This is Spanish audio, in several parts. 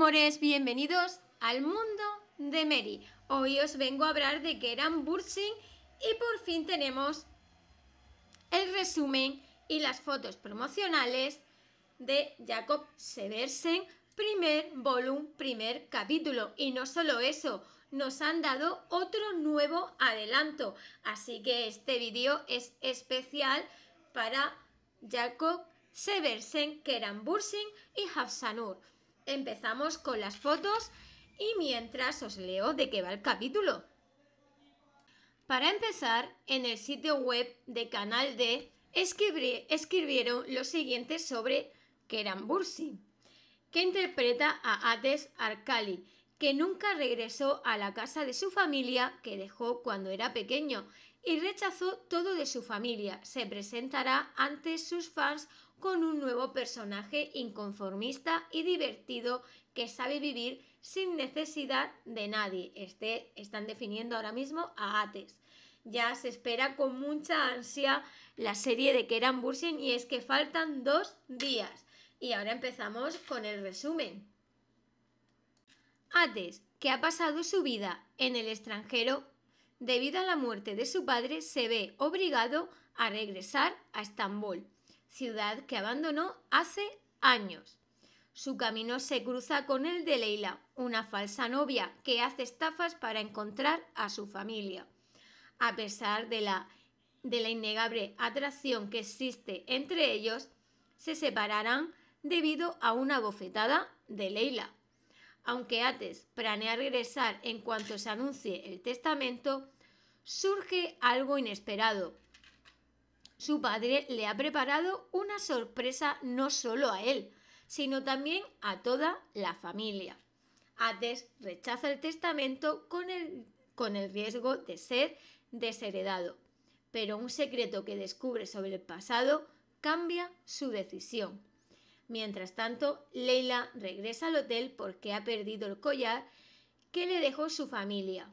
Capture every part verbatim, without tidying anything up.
amores, bienvenidos al mundo de Mary. Hoy os vengo a hablar de Kerem Bursin y por fin tenemos el resumen y las fotos promocionales de Ya Çok Seversen, primer volumen, primer capítulo. Y no solo eso, nos han dado otro nuevo adelanto. Así que este vídeo es especial para Ya Çok Seversen, Kerem Bursin y Hafsanur. Empezamos con las fotos y mientras os leo de qué va el capítulo. Para empezar, en el sitio web de Canal D escribí, escribieron lo siguiente sobre Kerem Bursin, que interpreta a Ateş Arkalı, que nunca regresó a la casa de su familia que dejó cuando era pequeño y rechazó todo de su familia. Se presentará ante sus fans con un nuevo personaje inconformista y divertido que sabe vivir sin necesidad de nadie. Este están definiendo ahora mismo a Ateş. Ya se espera con mucha ansia la serie de Kerem Bursin y es que faltan dos días. Y ahora empezamos con el resumen. Ateş, que ha pasado su vida en el extranjero, debido a la muerte de su padre se ve obligado a regresar a Estambul, ciudad que abandonó hace años. Su camino se cruza con el de Leyla, una falsa novia que hace estafas para encontrar a su familia. A pesar de la, de la innegable atracción que existe entre ellos, se separarán debido a una bofetada de Leyla. Aunque Ateş planea regresar en cuanto se anuncie el testamento, surge algo inesperado. Su padre le ha preparado una sorpresa no solo a él, sino también a toda la familia. Ateş rechaza el testamento con el, con el riesgo de ser desheredado, pero un secreto que descubre sobre el pasado cambia su decisión. Mientras tanto, Leyla regresa al hotel porque ha perdido el collar que le dejó su familia.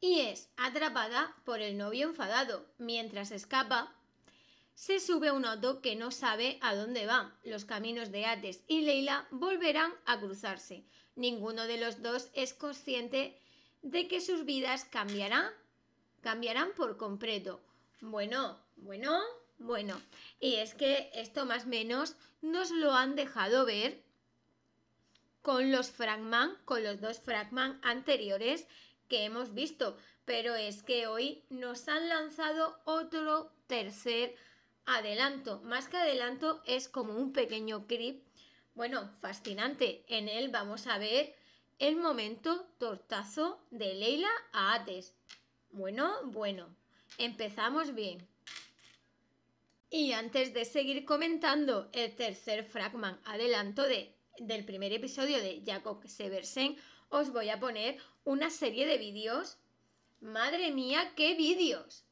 Y es atrapada por el novio enfadado. Mientras escapa, se sube a un auto que no sabe a dónde va. Los caminos de Ateş y Leyla volverán a cruzarse. Ninguno de los dos es consciente de que sus vidas cambiarán, cambiarán por completo. Bueno, bueno, bueno. Y es que esto más o menos nos lo han dejado ver con los fragman, con los dos fragman anteriores que hemos visto, pero es que hoy nos han lanzado otro tercer adelanto. Más que adelanto, es como un pequeño clip, bueno, fascinante. En él vamos a ver el momento tortazo de Leyla a Ateş. Bueno, bueno, empezamos bien. Y antes de seguir comentando el tercer fragman adelanto de, del primer episodio de Ya Çok Seversen, os voy a poner una serie de vídeos, madre mía, qué vídeos,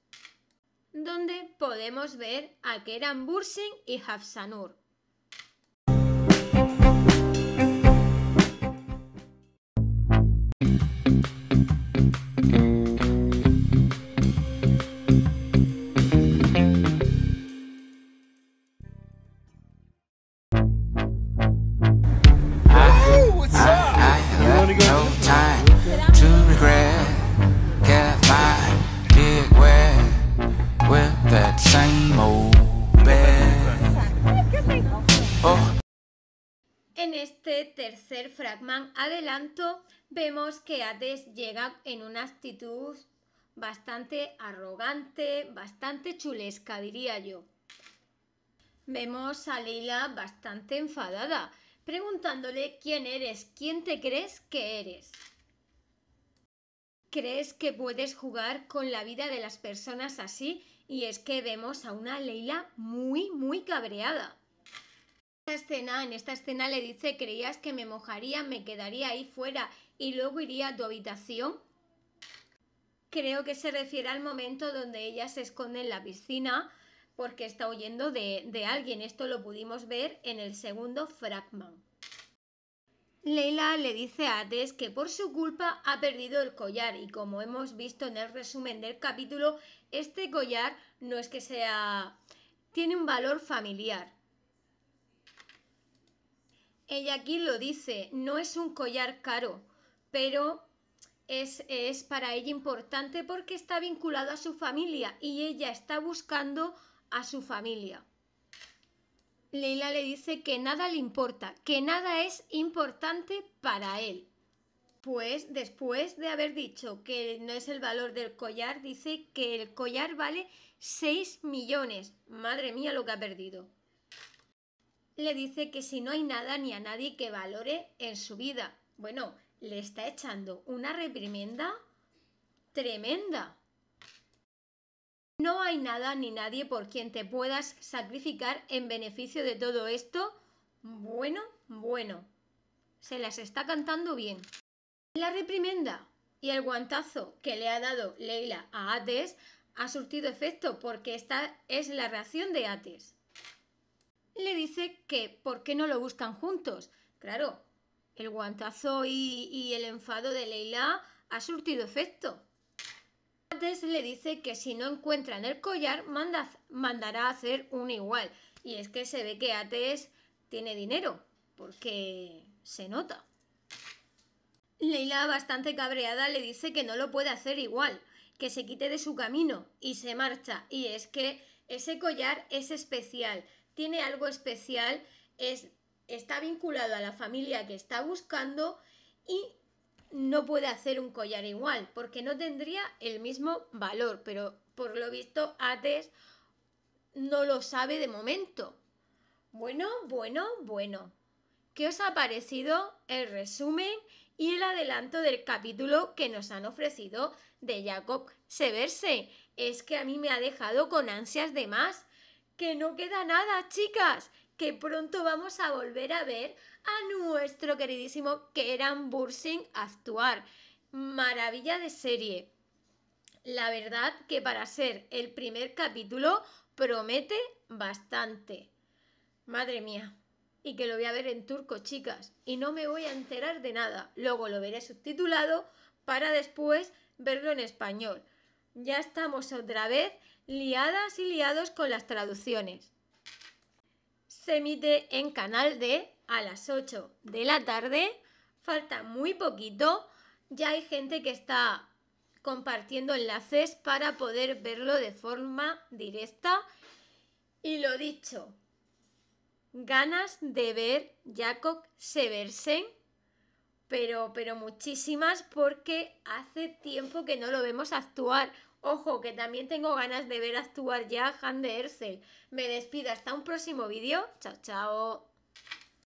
donde podemos ver a Kerem Bursin y Hafsanur. En este tercer fragmento adelanto vemos que Ateş llega en una actitud bastante arrogante, bastante chulesca diría yo. Vemos a Leyla bastante enfadada, preguntándole quién eres, quién te crees que eres. ¿Crees que puedes jugar con la vida de las personas así? Y es que vemos a una Leyla muy, muy cabreada. Escena, en esta escena le dice: ¿creías que me mojaría, me quedaría ahí fuera y luego iría a tu habitación? Creo que se refiere al momento donde ella se esconde en la piscina porque está huyendo de, de alguien. Esto lo pudimos ver en el segundo fragmento. Leyla le dice a Ateş que por su culpa ha perdido el collar y, como hemos visto en el resumen del capítulo, este collar no es que sea... tiene un valor familiar. Ella aquí lo dice, no es un collar caro, pero es, es para ella importante porque está vinculado a su familia y ella está buscando a su familia. Leyla le dice que nada le importa, que nada es importante para él. Pues después de haber dicho que no es el valor del collar, dice que el collar vale seis millones. Madre mía lo que ha perdido. Le dice que si no hay nada ni a nadie que valore en su vida. Bueno, le está echando una reprimenda tremenda. No hay nada ni nadie por quien te puedas sacrificar en beneficio de todo esto. Bueno, bueno. Se las está cantando bien. La reprimenda y el guantazo que le ha dado Leyla a Ateş ha surtido efecto porque esta es la reacción de Ateş. Le dice que ¿por qué no lo buscan juntos? Claro, el guantazo y, y el enfado de Leyla ha surtido efecto. Ateş le dice que si no encuentran el collar manda, mandará a hacer un igual. Y es que se ve que Ateş tiene dinero porque se nota. Leyla, bastante cabreada, le dice que no lo puede hacer igual, que se quite de su camino y se marcha. Y es que ese collar es especial, tiene algo especial, es, está vinculado a la familia que está buscando y no puede hacer un collar igual porque no tendría el mismo valor. Pero por lo visto Ateş no lo sabe de momento. Bueno, bueno, bueno. ¿Qué os ha parecido el resumen y el adelanto del capítulo que nos han ofrecido de Ya Çok Seversen? Es que a mí me ha dejado con ansias de más. Que no queda nada, chicas, que pronto vamos a volver a ver a nuestro queridísimo Kerem Bursin actuar. Maravilla de serie. La verdad que para ser el primer capítulo promete bastante. Madre mía. Y que lo voy a ver en turco, chicas, y no me voy a enterar de nada. Luego lo veré subtitulado para después verlo en español. Ya estamos otra vez liadas y liados con las traducciones. Se emite en Canal D a las ocho de la tarde. Falta muy poquito. Ya hay gente que está compartiendo enlaces para poder verlo de forma directa. Y lo dicho, ganas de ver Ya Çok Seversen, pero, pero muchísimas, porque hace tiempo que no lo vemos actuar. Ojo, que también tengo ganas de ver actuar ya a Hande Ercel. Me despido hasta un próximo vídeo. Chao, chao.